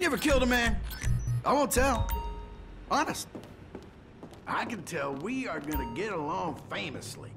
You ever killed a man? I won't tell. Honest. I can tell we are gonna get along famously.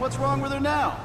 What's wrong with her now?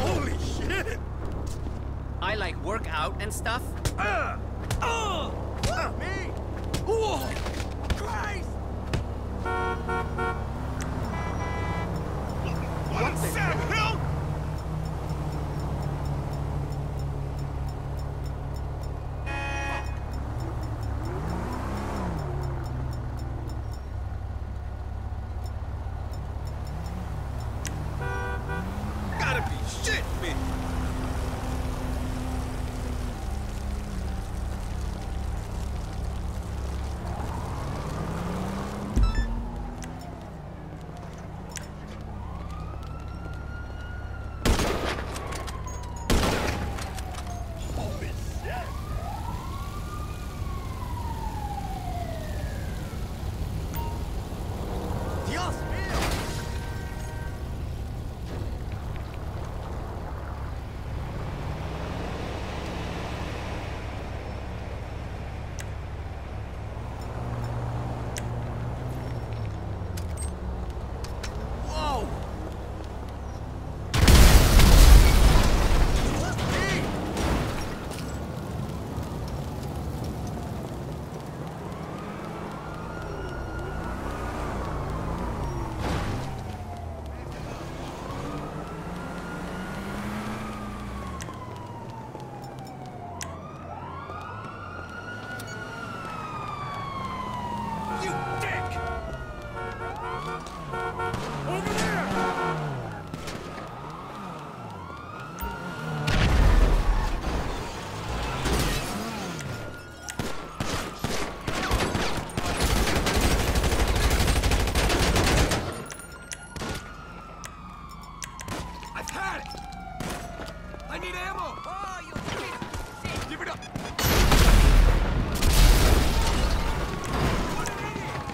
Holy shit! I like work out and stuff. Me? Oh, Christ! What's that, hell? Give it up! What an idiot!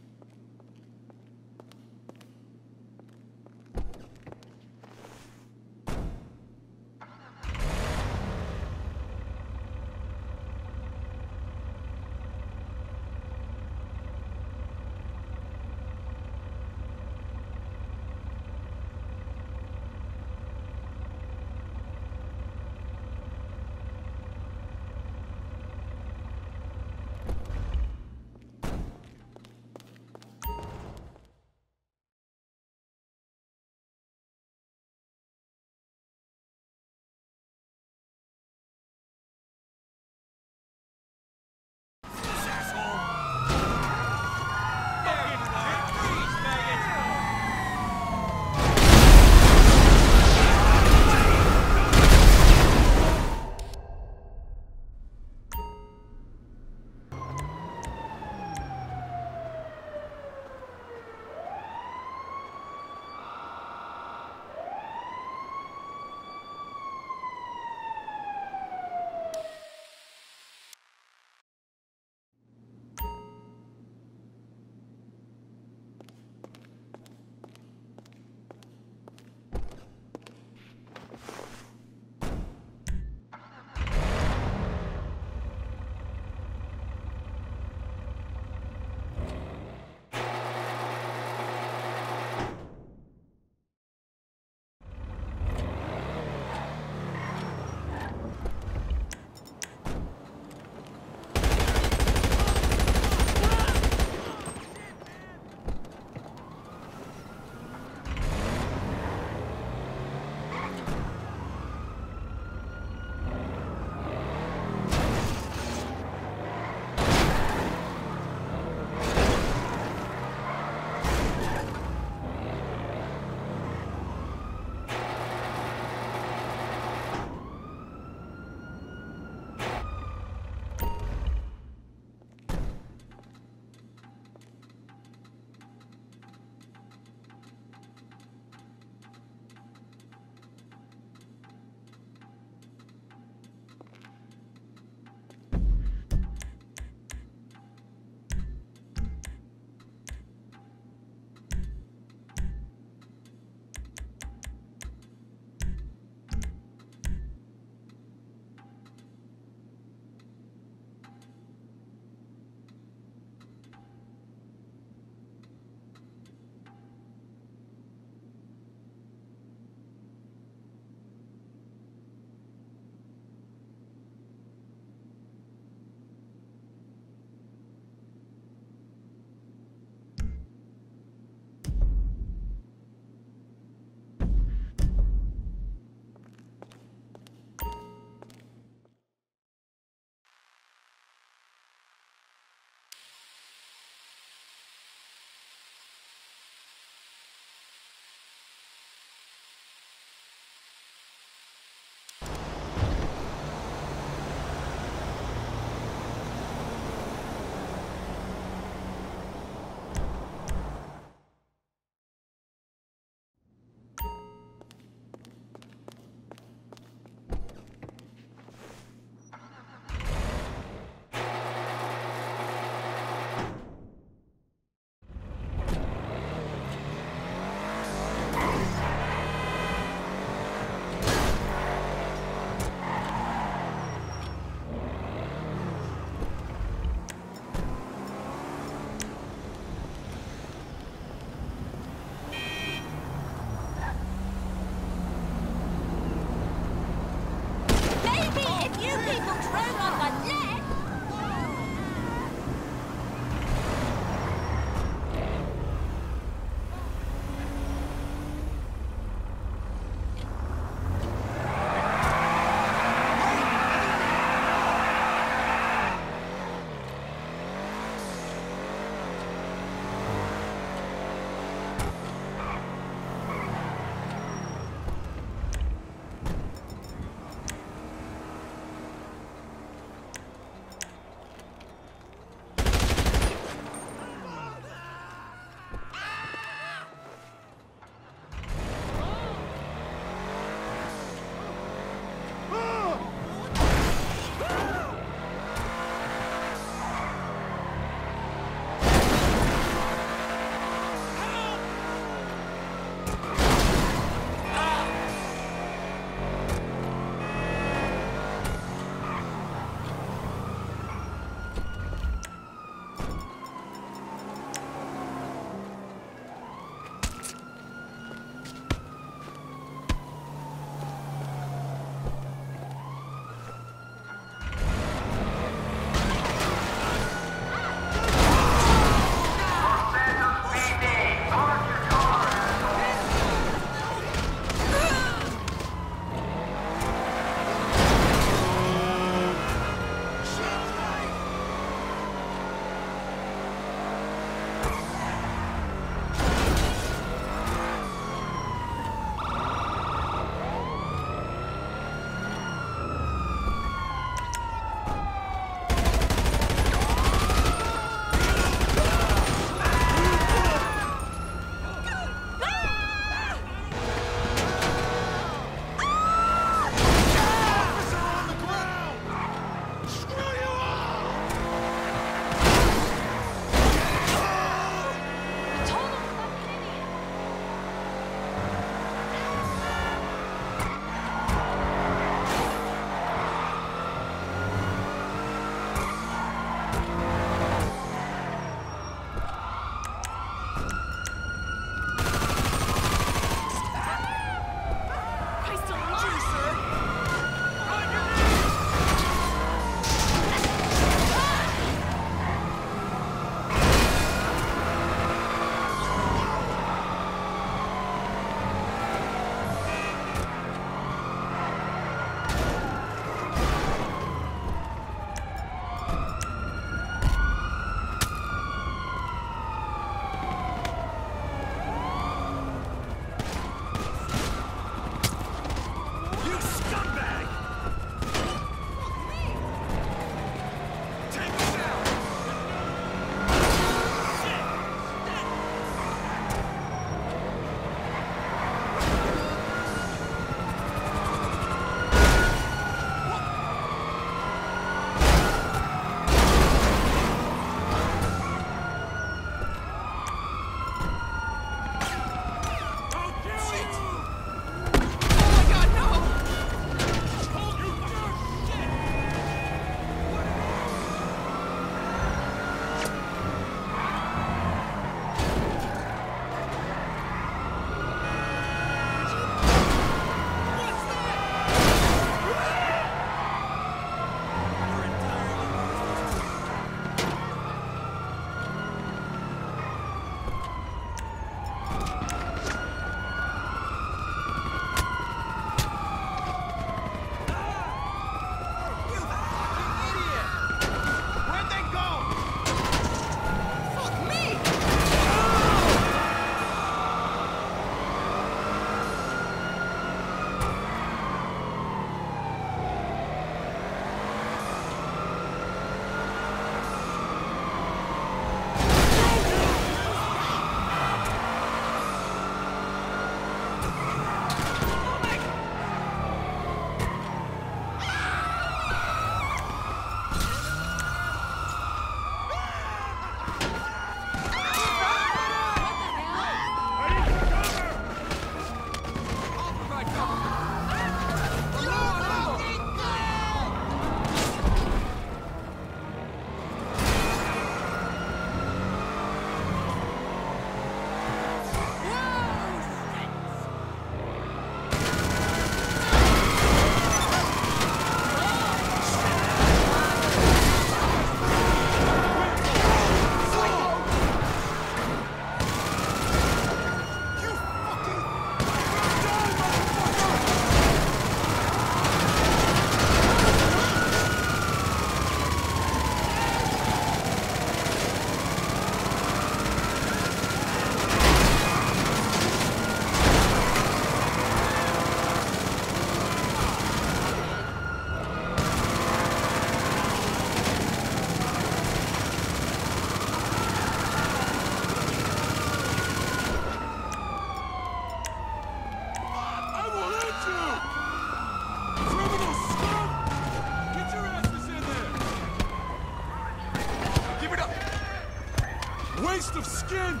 Waste of skin!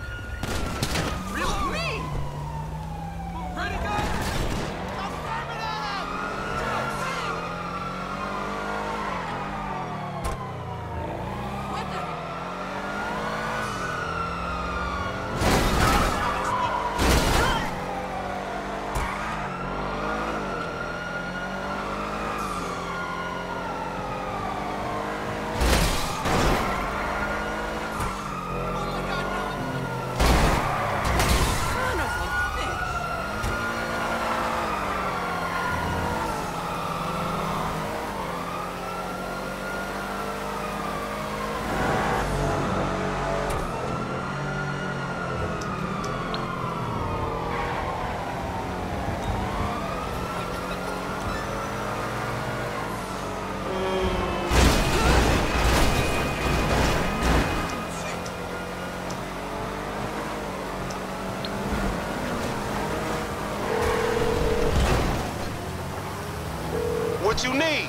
Really? Me! Ready, guys? What you need?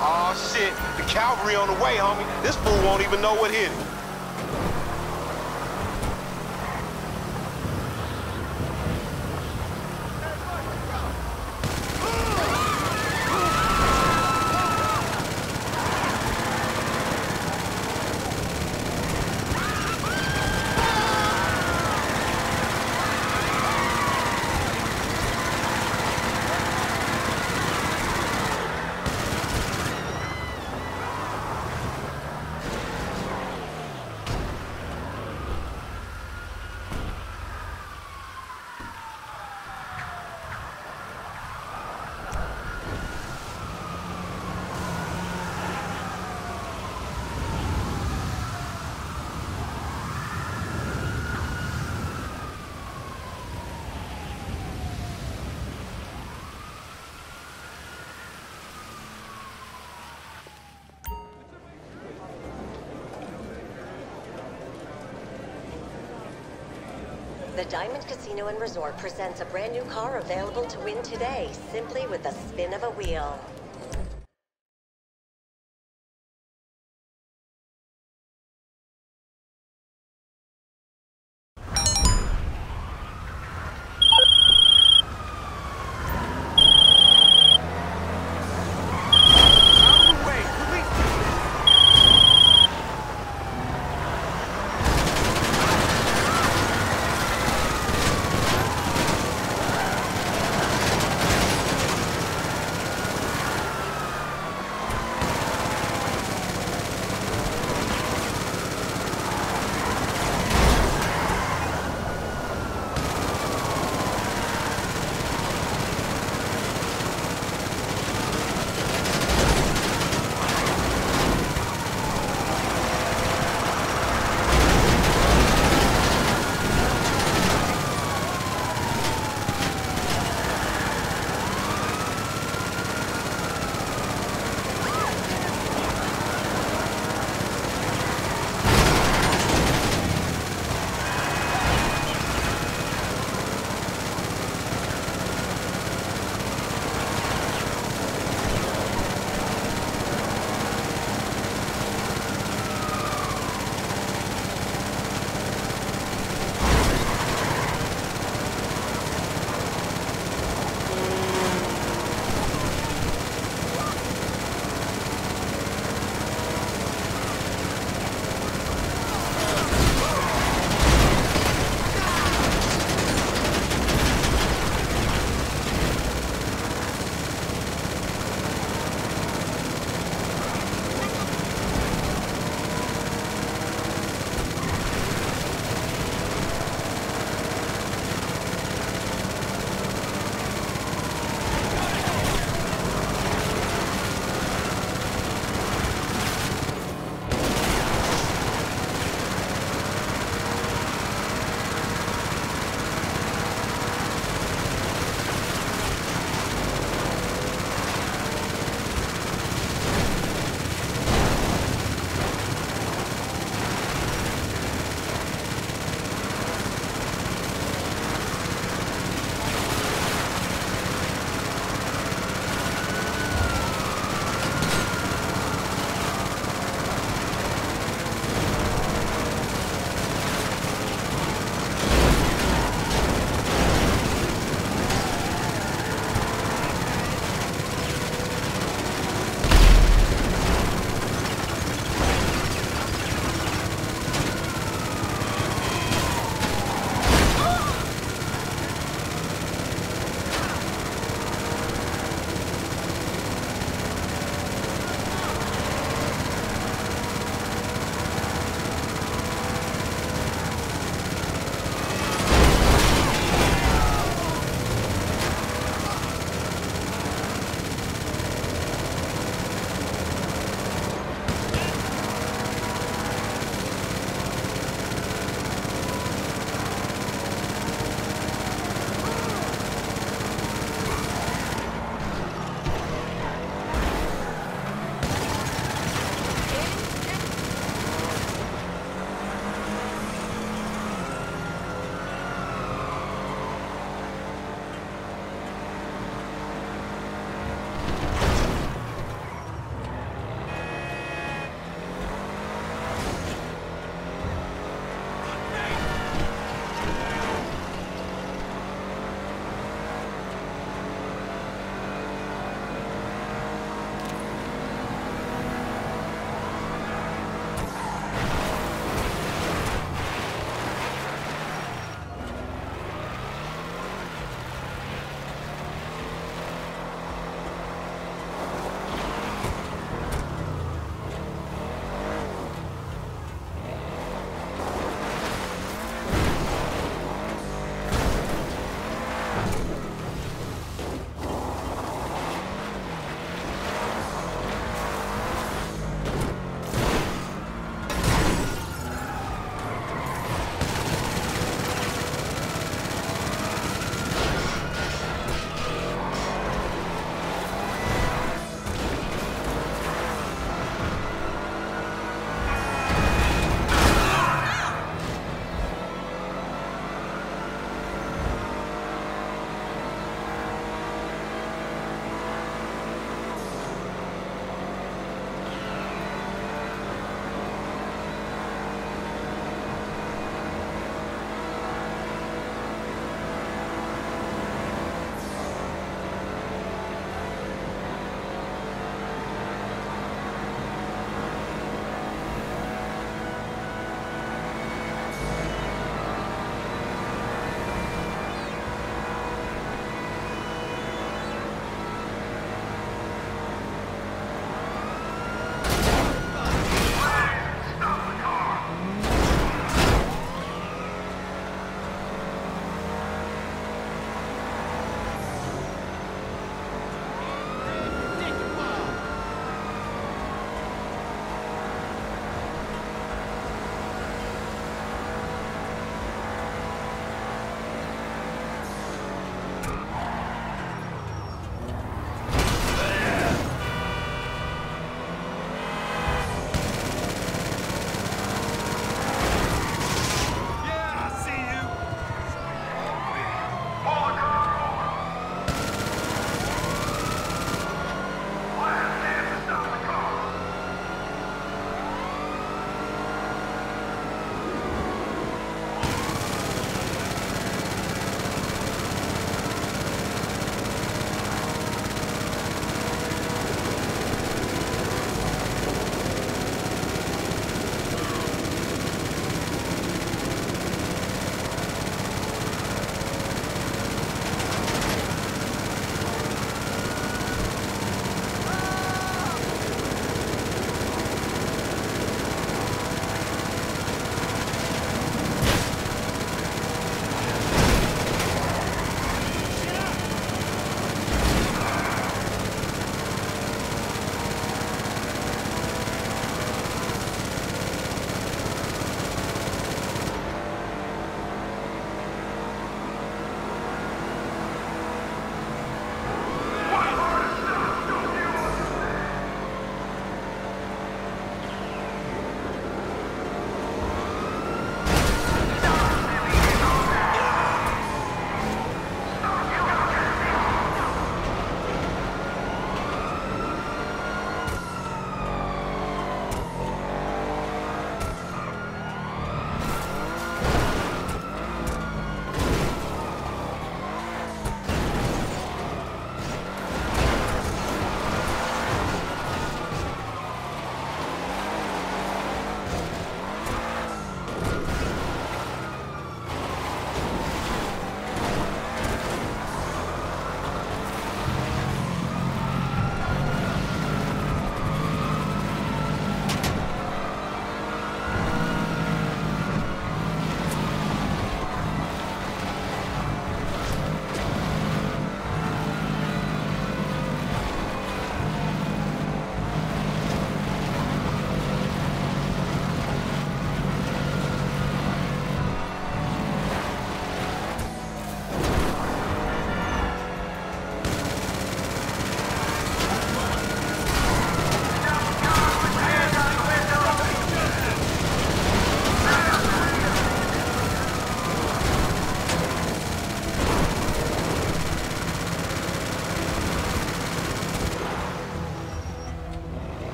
Aw, oh, shit. The cavalry on the way, homie. This fool won't even know what hit him. The Diamond Casino and Resort presents a brand new car available to win today, simply with the spin of a wheel.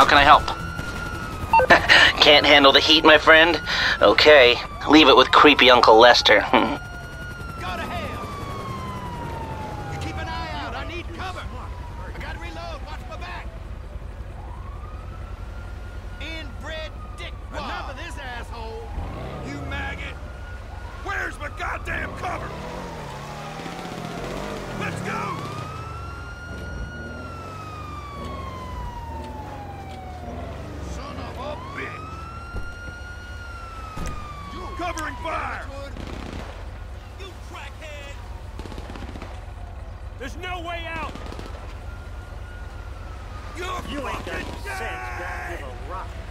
How can I help? Can't handle the heat, my friend? Okay, leave it with creepy Uncle Lester. You ain't got sense, don't give a rock.